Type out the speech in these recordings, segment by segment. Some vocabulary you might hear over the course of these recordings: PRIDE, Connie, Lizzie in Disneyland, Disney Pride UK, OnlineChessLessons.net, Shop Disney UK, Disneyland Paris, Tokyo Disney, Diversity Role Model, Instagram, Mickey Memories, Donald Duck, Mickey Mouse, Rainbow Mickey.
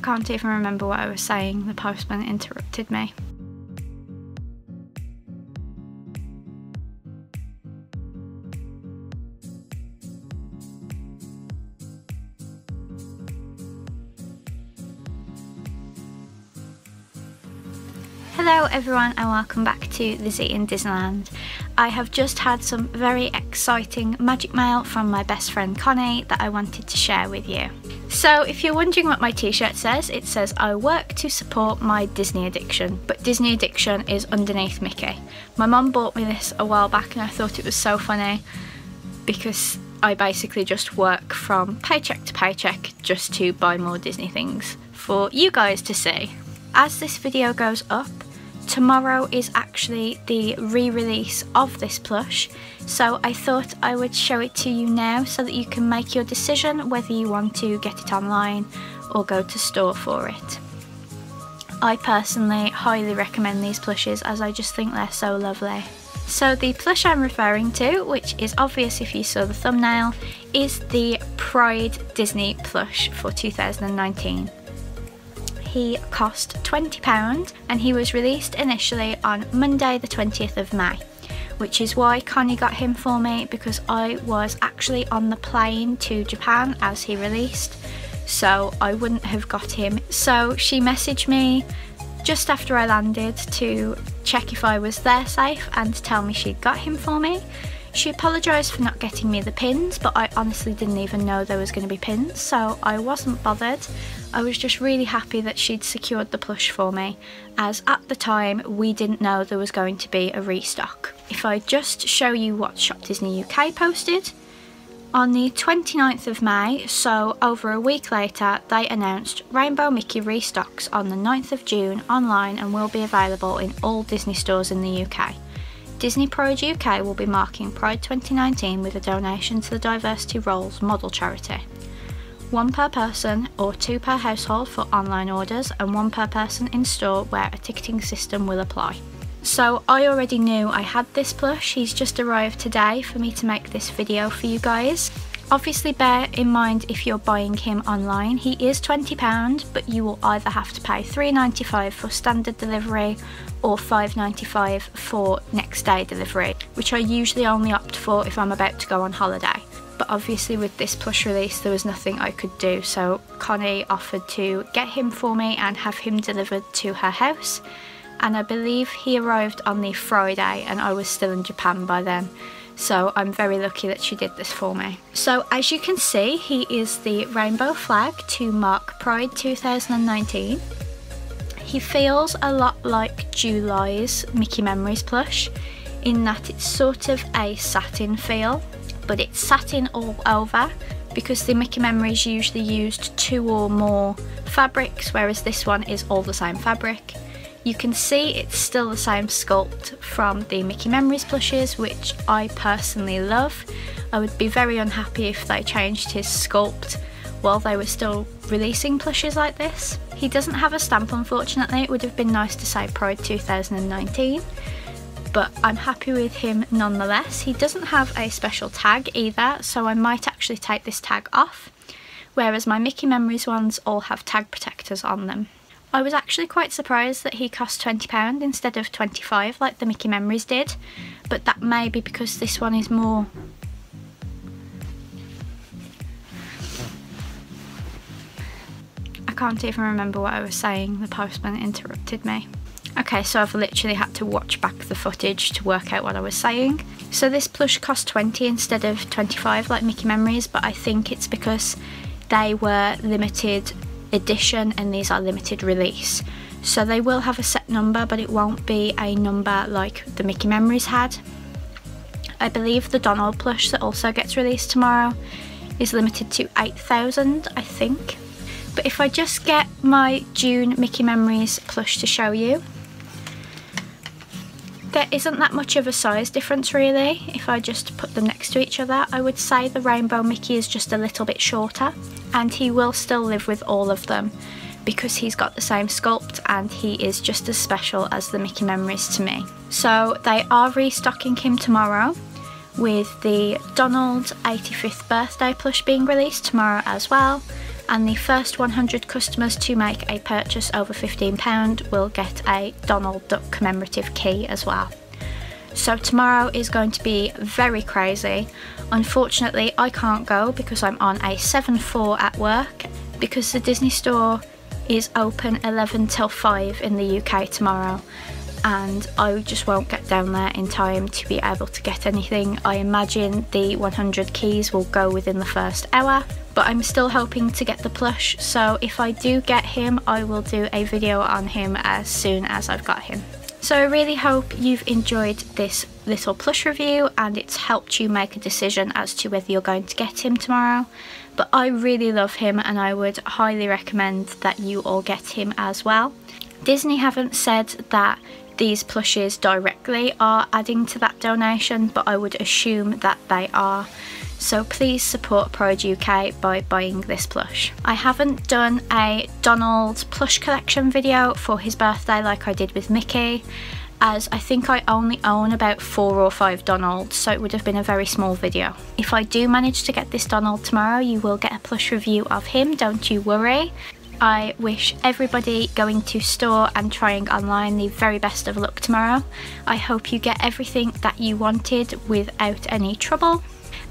I can't even remember what I was saying. The postman interrupted me. Hello everyone and welcome back to Lizzie in Disneyland. I have just had some very exciting magic mail from my best friend Connie that I wanted to share with you. So if you're wondering what my t-shirt says, it says I work to support my Disney addiction, but Disney addiction is underneath Mickey. My mum bought me this a while back and I thought it was so funny because I basically just work from paycheck to paycheck just to buy more Disney things for you guys to see. As this video goes up, tomorrow is actually the re-release of this plush, so I thought I would show it to you now so that you can make your decision whether you want to get it online or go to store for it. I personally highly recommend these plushes as I just think they're so lovely. So the plush I'm referring to, which is obvious if you saw the thumbnail, is the PRIDE Disney plush for 2019. He cost £20 and he was released initially on Monday the 20th of May, which is why Connie got him for me, because I was actually on the plane to Japan as he released, so I wouldn't have got him. So she messaged me just after I landed to check if I was there safe and tell me she'd got him for me. She apologised for not getting me the pins, but I honestly didn't even know there was going to be pins, so I wasn't bothered. I was just really happy that she'd secured the plush for me, as at the time we didn't know there was going to be a restock. If I just show you what Shop Disney UK posted, on the 29th of May, so over a week later, they announced Rainbow Mickey restocks on the 9th of June online and will be available in all Disney stores in the UK. Disney Pride UK will be marking Pride 2019 with a donation to the Diversity Role Model charity. One per person or two per household for online orders and one per person in store where a ticketing system will apply. So I already knew I had this plush, he's just arrived today for me to make this video for you guys. Obviously bear in mind if you're buying him online, he is £20, but you will either have to pay £3.95 for standard delivery or £5.95 for next day delivery, which I usually only opt for if I'm about to go on holiday. But obviously with this plush release there was nothing I could do, so Connie offered to get him for me and have him delivered to her house, and I believe he arrived on the Friday and I was still in Japan by then. So I'm very lucky that she did this for me. So as you can see, he is the rainbow flag to mark Pride 2019. He feels a lot like July's Mickey Memories plush in that it's sort of a satin feel, but it's satin all over because the Mickey Memories usually used two or more fabrics, whereas this one is all the same fabric. You can see it's still the same sculpt from the Mickey Memories plushes, which I personally love. I would be very unhappy if they changed his sculpt while they were still releasing plushes like this. He doesn't have a stamp, unfortunately. It would have been nice to say Pride 2019, but I'm happy with him nonetheless. He doesn't have a special tag either, so I might actually take this tag off, whereas my Mickey Memories ones all have tag protectors on them. I was actually quite surprised that he cost £20 instead of £25 like the Mickey Memories did, but that may be because this one is more... I can't even remember what I was saying, the postman interrupted me. Okay, so I've literally had to watch back the footage to work out what I was saying. So this plush cost £20 instead of £25 like Mickey Memories, but I think it's because they were limited edition and these are limited release, so they will have a set number but it won't be a number like the Mickey Memories had. I believe the Donald plush that also gets released tomorrow is limited to 8,000 I think. But if I just get my June Mickey Memories plush to show you, there isn't that much of a size difference really. If I just put them next to each other, I would say the Rainbow Mickey is just a little bit shorter, and he will still live with all of them because he's got the same sculpt and he is just as special as the Mickey Memories to me. So they are restocking him tomorrow with the Donald 85th birthday plush being released tomorrow as well, and the first 100 customers to make a purchase over £15 will get a Donald Duck commemorative key as well. So tomorrow is going to be very crazy. Unfortunately, I can't go because I'm on a 7-4 at work, because the Disney store is open 11 till 5 in the UK tomorrow, and I just won't get down there in time to be able to get anything. I imagine the 100 keys will go within the first hour, but I'm still hoping to get the plush, so if I do get him, I will do a video on him as soon as I've got him. So I really hope you've enjoyed this little plush review and it's helped you make a decision as to whether you're going to get him tomorrow. But I really love him and I would highly recommend that you all get him as well. Disney haven't said that these plushes directly are adding to that donation, but I would assume that they are. So please support PRIDE UK by buying this plush. I haven't done a Donald plush collection video for his birthday like I did with Mickey, as I think I only own about 4 or 5 Donalds, so it would have been a very small video. If I do manage to get this Donald tomorrow, you will get a plush review of him, don't you worry. I wish everybody going to store and trying online the very best of luck tomorrow. I hope you get everything that you wanted without any trouble.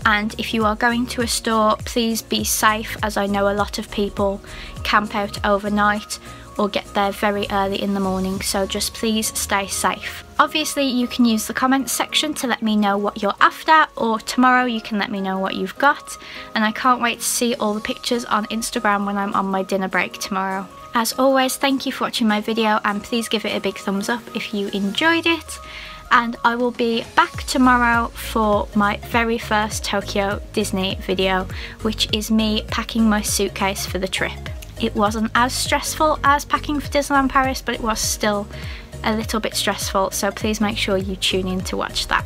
And if you are going to a store, please be safe, as I know a lot of people camp out overnight or get there very early in the morning, so just please stay safe. Obviously you can use the comments section to let me know what you're after, or tomorrow you can let me know what you've got, and I can't wait to see all the pictures on Instagram when I'm on my dinner break tomorrow. As always, thank you for watching my video and please give it a big thumbs up if you enjoyed it, and I will be back tomorrow for my very first Tokyo Disney video, which is me packing my suitcase for the trip. It wasn't as stressful as packing for Disneyland Paris, but it was still a little bit stressful, so please make sure you tune in to watch that.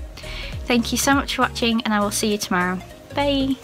Thank you so much for watching and I will see you tomorrow. Bye!